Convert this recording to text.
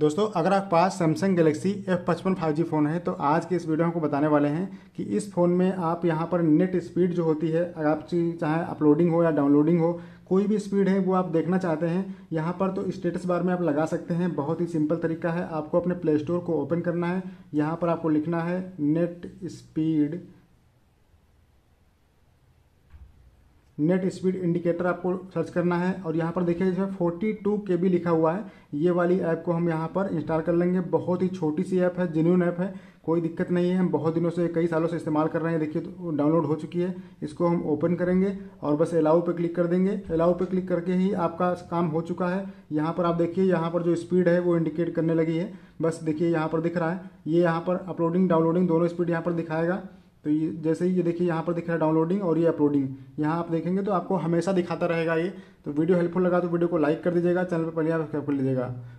दोस्तों अगर आपके पास Samsung Galaxy F55 5G phone है तो आज के इस वीडियो में आपको बताने वाले हैं कि इस फ़ोन में आप यहाँ पर नेट स्पीड जो होती है, अगर आप चाहे अपलोडिंग हो या डाउनलोडिंग हो, कोई भी स्पीड है वो आप देखना चाहते हैं यहाँ पर, तो स्टेटस बार में आप लगा सकते हैं। बहुत ही सिंपल तरीका है, आपको अपने प्ले स्टोर को ओपन करना है। यहाँ पर आपको लिखना है नेट स्पीड इंडिकेटर, आपको सर्च करना है और यहाँ पर देखिए इसमें 42 KB लिखा हुआ है। ये वाली ऐप को हम यहाँ पर इंस्टॉल कर लेंगे। बहुत ही छोटी सी ऐप है, जेन्युइन ऐप है, कोई दिक्कत नहीं है। हम बहुत दिनों से, कई सालों से इस्तेमाल कर रहे हैं। देखिए तो डाउनलोड हो चुकी है। इसको हम ओपन करेंगे और बस अलाउ पे क्लिक कर देंगे। अलाउ पे क्लिक करके ही आपका काम हो चुका है। यहाँ पर आप देखिए, यहाँ पर जो स्पीड है वो इंडिकेट करने लगी है। बस देखिए यहाँ पर दिख रहा है, ये यहाँ पर अपलोडिंग डाउनलोडिंग दोनों स्पीड यहाँ पर दिखाएगा। तो ये जैसे ही ये देखिए यहाँ पर दिख रहा है डाउनलोडिंग और ये अपलोडिंग, यहाँ आप देखेंगे तो आपको हमेशा दिखाता रहेगा ये। तो वीडियो हेल्पफुल लगा तो वीडियो को लाइक कर दीजिएगा, चैनल पर पहले आप सब्सक्राइब कर लीजिएगा।